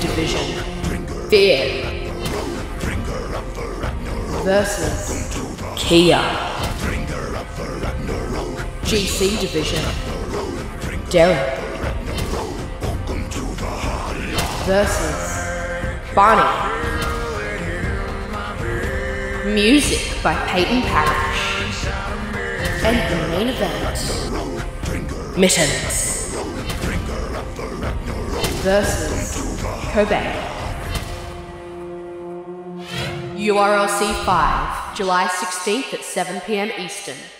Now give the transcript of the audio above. division. Fear versus Kiaa. GC division. Dareyck versus Barney. Music by Peyton Parrish. And the main event, Mittens versus Kobe. URLC 5, July 16th at 7 p.m. Eastern.